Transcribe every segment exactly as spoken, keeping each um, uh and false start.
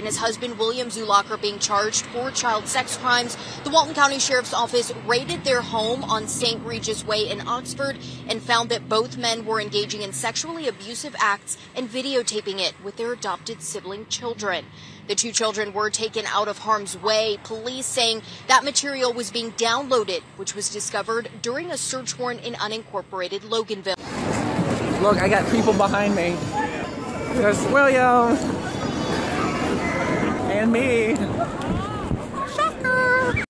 and his husband William Zulock are being charged for child sex crimes. The Walton County Sheriff's Office raided their home on Saint Regis Way in Oxford and found that both men were engaging in sexually abusive acts and videotaping it with their adopted sibling children. The two children were taken out of harm's way, police saying that material was being downloaded, which was discovered during a search warrant in unincorporated Loganville. Look, I got people behind me. There's William and me. Shocker!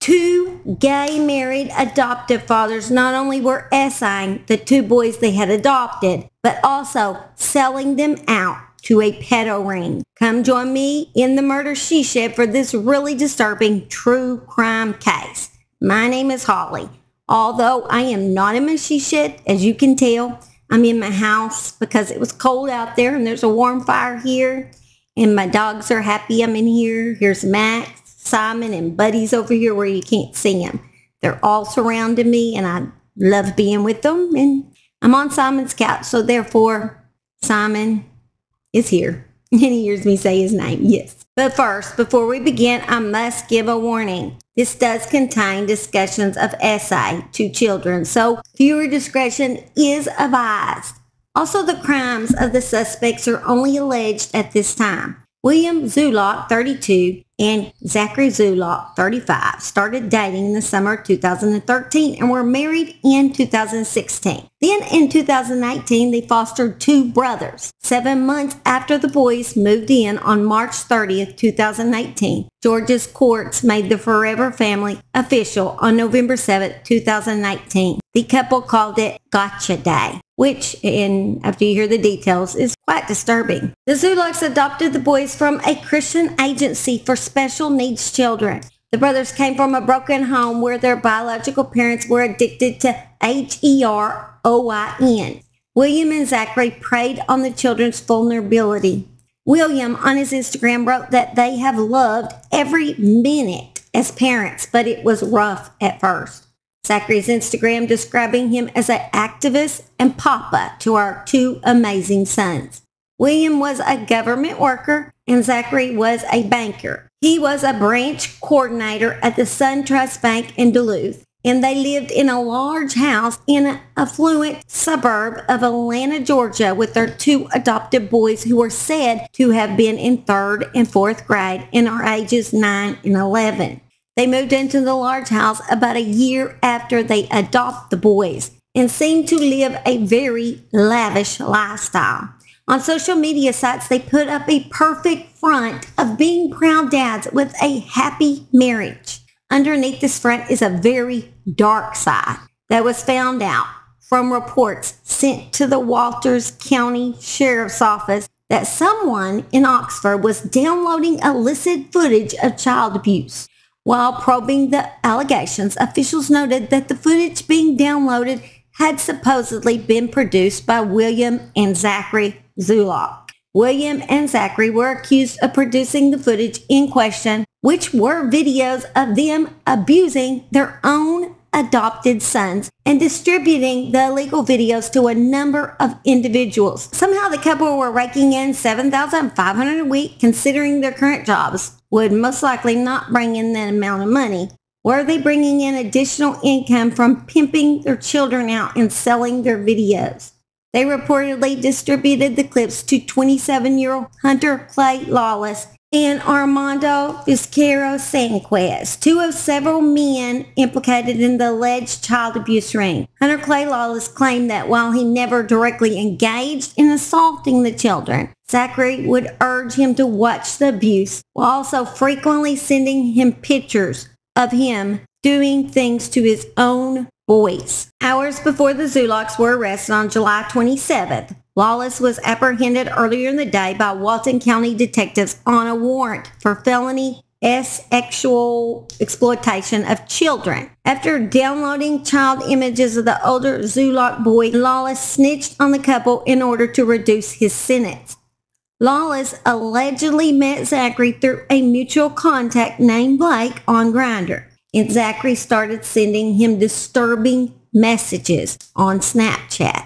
Two gay married adoptive fathers not only were S I-ing the two boys they had adopted, but also selling them out to a pedo ring. Come join me in the Murder She Shed for this really disturbing true crime case. My name is Holly. Although I am not in my she shed, as you can tell, I'm in my house because it was cold out there and there's a warm fire here. And my dogs are happy I'm in here. Here's Max, Simon, and Buddy's over here where you can't see them. They're all surrounding me and I love being with them. And I'm on Simon's couch, so therefore, Simon is here. And he hears me say his name, yes. But first, before we begin, I must give a warning. This does contain discussions of S I to children, so viewer discretion is advised. Also, the crimes of the suspects are only alleged at this time. William Zulock, thirty-two, and Zachary Zulock, thirty-five, started dating in the summer of two thousand thirteen and were married in two thousand sixteen. Then in two thousand nineteen, they fostered two brothers. Seven months after the boys moved in on March thirtieth, two thousand nineteen, Georgia's courts made the forever family official on November seventh, two thousand nineteen. The couple called it Gotcha Day, which, and after you hear the details, is quite disturbing. The Zulocks adopted the boys from a Christian agency for special needs children. The brothers came from a broken home where their biological parents were addicted to heroin. William and Zachary preyed on the children's vulnerability. William on his Instagram wrote that they have loved every minute as parents, but it was rough at first. Zachary's Instagram describing him as an activist and papa to our two amazing sons. William was a government worker and Zachary was a banker. He was a branch coordinator at the Sun Trust Bank in Duluth, and they lived in a large house in an affluent suburb of Atlanta, Georgia, with their two adopted boys who were said to have been in third and fourth grade and are ages nine and eleven. They moved into the large house about a year after they adopt the boys and seem to live a very lavish lifestyle. On social media sites, they put up a perfect front of being proud dads with a happy marriage. Underneath this front is a very dark side that was found out from reports sent to the Walton County Sheriff's Office that someone in Oxford was downloading illicit footage of child abuse. While probing the allegations, officials noted that the footage being downloaded had supposedly been produced by William and Zachary Zulock. William and Zachary were accused of producing the footage in question, which were videos of them abusing their own adopted sons and distributing the illegal videos to a number of individuals. Somehow the couple were raking in seven thousand five hundred dollars a week, considering their current jobs would most likely not bring in that amount of money. Were they bringing in additional income from pimping their children out and selling their videos? They reportedly distributed the clips to twenty-seven-year-old Hunter Clay Lawless and Armando Fisquero Sanquez, two of several men implicated in the alleged child abuse ring. Hunter Clay Lawless claimed that while he never directly engaged in assaulting the children, Zachary would urge him to watch the abuse while also frequently sending him pictures of him doing things to his own boys. Hours before the Zulocks were arrested on July twenty-seventh, Lawless was apprehended earlier in the day by Walton County detectives on a warrant for felony sexual exploitation of children. After downloading child images of the older Zulock boy, Lawless snitched on the couple in order to reduce his sentence. Lawless allegedly met Zachary through a mutual contact named Blake on Grindr, and Zachary started sending him disturbing messages on Snapchat.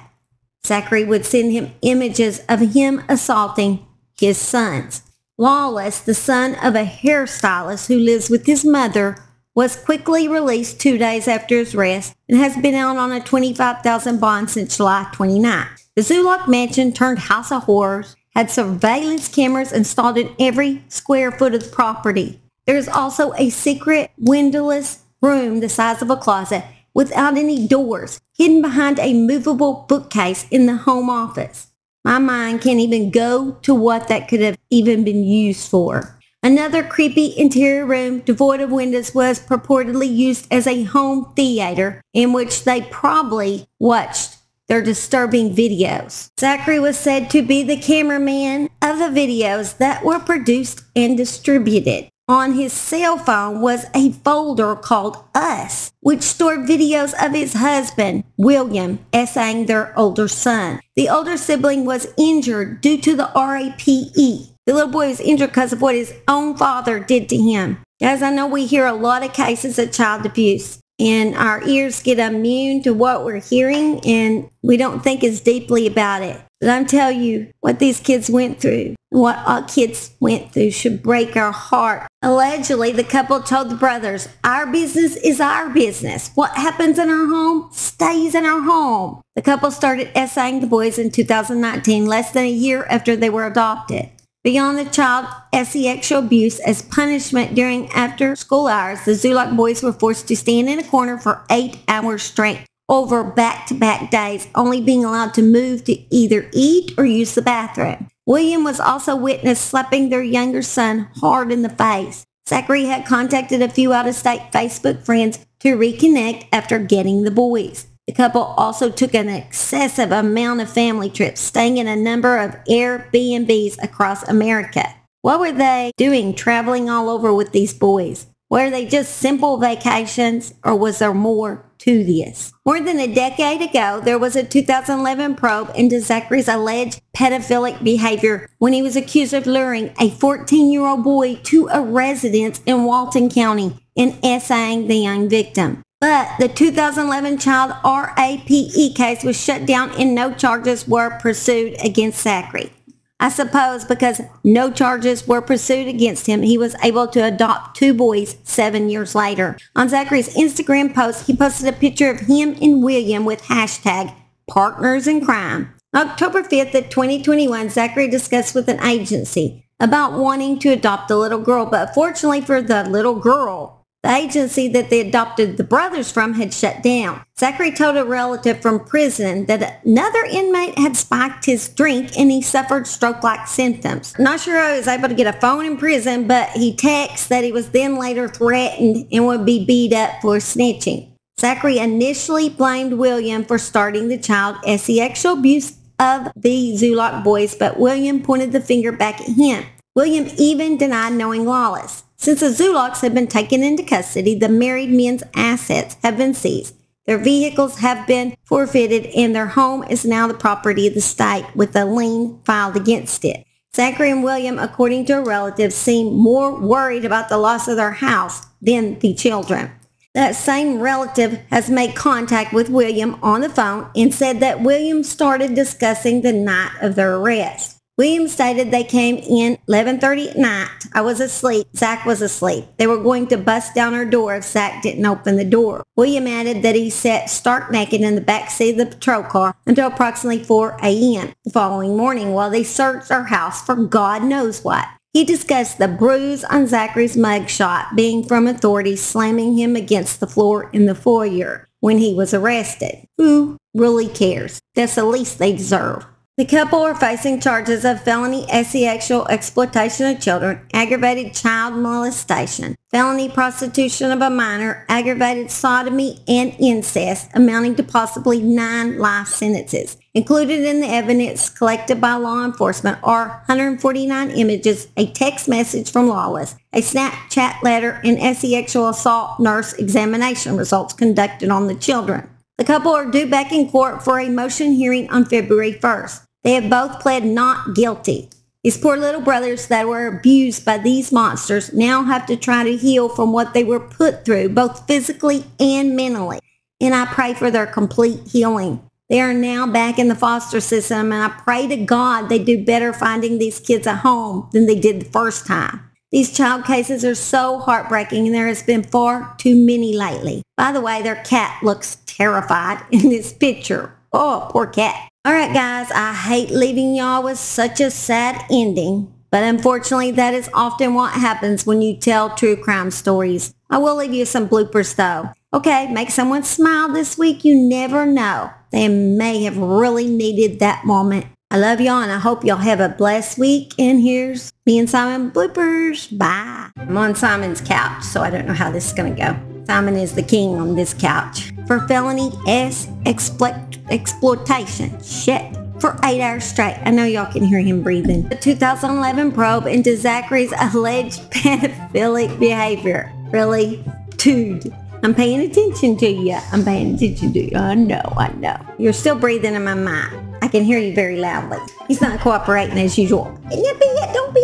Zachary would send him images of him assaulting his sons. Lawless, the son of a hairstylist who lives with his mother, was quickly released two days after his arrest and has been out on a twenty-five thousand dollars bond since July twenty-ninth. The Zulock mansion turned house of horrors, had surveillance cameras installed in every square foot of the property. There is also a secret windowless room the size of a closet without any doors, hidden behind a movable bookcase in the home office. My mind can't even go to what that could have even been used for. Another creepy interior room devoid of windows was purportedly used as a home theater in which they probably watched their disturbing videos. Zachary was said to be the cameraman of the videos that were produced and distributed. On his cell phone was a folder called Us, which stored videos of his husband, William, essaying their older son. The older sibling was injured due to the R A P E. The little boy was injured because of what his own father did to him. Guys, I know we hear a lot of cases of child abuse, and our ears get immune to what we're hearing, and we don't think as deeply about it. But I'm telling you, what these kids went through, what our kids went through should break our heart. Allegedly, the couple told the brothers, "Our business is our business. What happens in our home stays in our home." The couple started essaying the boys in two thousand nineteen, less than a year after they were adopted. Beyond the child sexual abuse as punishment during after-school hours, the Zulock boys were forced to stand in a corner for eight hours straight over back-to-back days, only being allowed to move to either eat or use the bathroom. William was also witnessed slapping their younger son hard in the face. Zachary had contacted a few out-of-state Facebook friends to reconnect after getting the boys. The couple also took an excessive amount of family trips, staying in a number of Airbnbs across America. What were they doing traveling all over with these boys? Were they just simple vacations, or was there more to this? More than a decade ago, there was a two thousand eleven probe into Zachary's alleged pedophilic behavior when he was accused of luring a fourteen-year-old boy to a residence in Walton County and essaying the young victim. But the two thousand eleven child R A P E case was shut down and no charges were pursued against Zachary. I suppose because no charges were pursued against him, he was able to adopt two boys seven years later. On Zachary's Instagram post, he posted a picture of him and William with hashtag partners in crime. On October fifth of twenty twenty-one, Zachary discussed with an agency about wanting to adopt a little girl, but fortunately for the little girl, the agency that they adopted the brothers from had shut down. Zachary told a relative from prison that another inmate had spiked his drink and he suffered stroke-like symptoms. Not sure how he was able to get a phone in prison, but he texts that he was then later threatened and would be beat up for snitching. Zachary initially blamed William for starting the child sexual abuse of the Zulock boys, but William pointed the finger back at him. William even denied knowing Lawless. Since the Zulocks have been taken into custody, the married men's assets have been seized. Their vehicles have been forfeited and their home is now the property of the state with a lien filed against it. Zachary and William, according to a relative, seem more worried about the loss of their house than the children. That same relative has made contact with William on the phone and said that William started discussing the night of their arrest. William stated they came in eleven thirty at night. I was asleep. Zach was asleep. They were going to bust down our door if Zach didn't open the door. William added that he sat stark naked in the backseat of the patrol car until approximately four a m the following morning while they searched our house for God knows what. He discussed the bruise on Zachary's mugshot being from authorities slamming him against the floor in the foyer when he was arrested. Who really cares? That's the least they deserve. The couple are facing charges of felony sexual exploitation of children, aggravated child molestation, felony prostitution of a minor, aggravated sodomy, and incest, amounting to possibly nine life sentences. Included in the evidence collected by law enforcement are one hundred forty-nine images, a text message from Lawless, a Snapchat letter, and sexual assault nurse examination results conducted on the children. The couple are due back in court for a motion hearing on February first. They have both pled not guilty. These poor little brothers that were abused by these monsters now have to try to heal from what they were put through, both physically and mentally. And I pray for their complete healing. They are now back in the foster system, and I pray to God they do better finding these kids a home than they did the first time. These child cases are so heartbreaking, and there has been far too many lately. By the way, their cat looks terrified in this picture. Oh, poor cat. All right, guys, I hate leaving y'all with such a sad ending, but unfortunately, that is often what happens when you tell true crime stories. I will leave you some bloopers, though. Okay, make someone smile this week. You never know. They may have really needed that moment. I love y'all, and I hope y'all have a blessed week. And here's me and Simon bloopers. Bye. I'm on Simon's couch, so I don't know how this is going to go. Simon is the king on this couch. For felony ass exploitation. Shit. For eight hours straight. I know y'all can hear him breathing. The two thousand eleven probe into Zachary's alleged pedophilic behavior. Really? Dude. I'm paying attention to you. I'm paying attention to you. I know, I know. You're still breathing in my mind. I can hear you very loudly. He's not cooperating as usual. Don't be a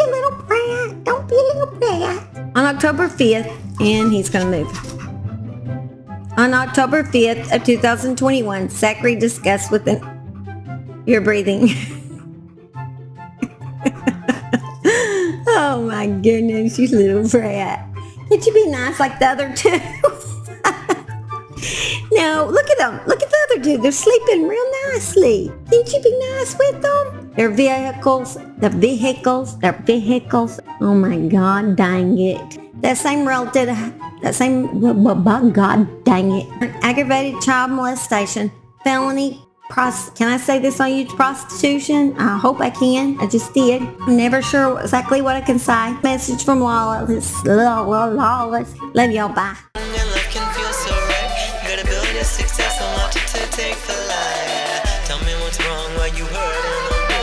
little brat. Don't be a little brat. On October fifth, and he's going to move. On October fifth of two thousand twenty-one, Zachary discussed with an... You're breathing. Oh my goodness, you little brat. Can't you be nice like the other two? No, look at them. Look at the other dude. They're sleeping real nicely. Can't you be nice with them? Their vehicles, the vehicles, their vehicles. Oh my God, dang it. That same relative, that same, God, dang it. Aggravated child molestation, felony, prost. Can I say this on you? Prostitution? I hope I can. I just did. I'm never sure exactly what I can say. Message from Lawless. Lawless. Love y'all. Bye. Success, I'm not to take for life. Tell me what's wrong, why you hurt on the